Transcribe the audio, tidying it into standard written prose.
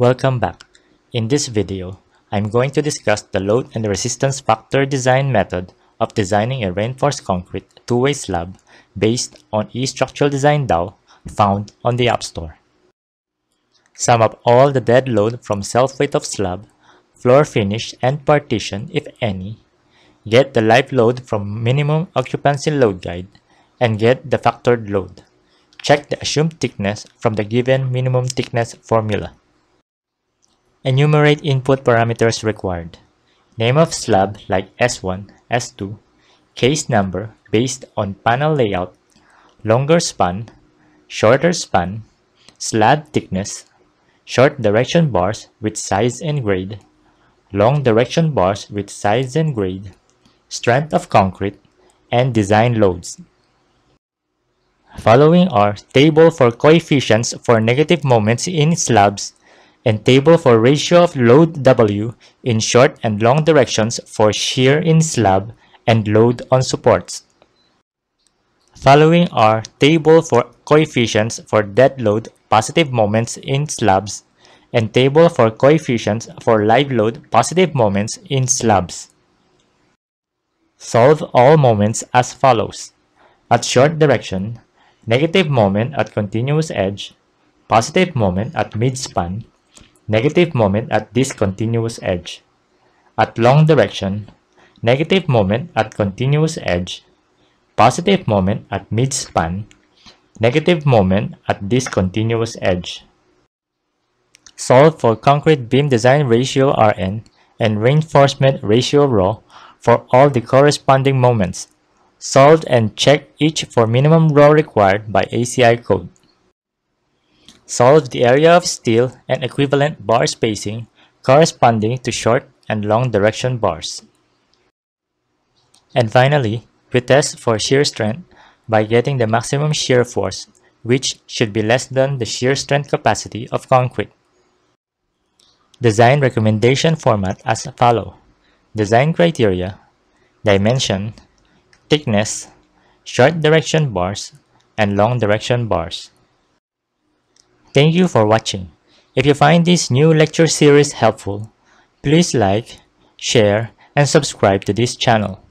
Welcome back. In this video, I'm going to discuss the load and resistance factor design method of designing a reinforced concrete two-way slab based on eStructural Design DAO found on the App Store. Sum up all the dead load from self-weight of slab, floor finish, and partition if any, get the live load from minimum occupancy load guide, and get the factored load. Check the assumed thickness from the given minimum thickness formula. Enumerate input parameters required. Name of slab like S1, S2, case number based on panel layout, longer span, shorter span, slab thickness, short direction bars with size and grade, long direction bars with size and grade, strength of concrete, and design loads. Following are table for coefficients for negative moments in slabs and table for ratio of load W in short and long directions for shear in slab and load on supports. Following are table for coefficients for dead load positive moments in slabs and table for coefficients for live load positive moments in slabs. Solve all moments as follows. At short direction, negative moment at continuous edge, positive moment at mid-span, negative moment at discontinuous edge. At long direction, negative moment at continuous edge, positive moment at mid-span, negative moment at discontinuous edge. Solve for concrete beam design ratio Rn and reinforcement ratio Rho for all the corresponding moments. Solve and check each for minimum Rho required by ACI code. Solve the area of steel and equivalent bar spacing corresponding to short and long direction bars. And finally, we test for shear strength by getting the maximum shear force, which should be less than the shear strength capacity of concrete. Design recommendation format as follows. Design criteria, dimension, thickness, short direction bars, and long direction bars. Thank you for watching. If you find this new lecture series helpful, please like, share, and subscribe to this channel.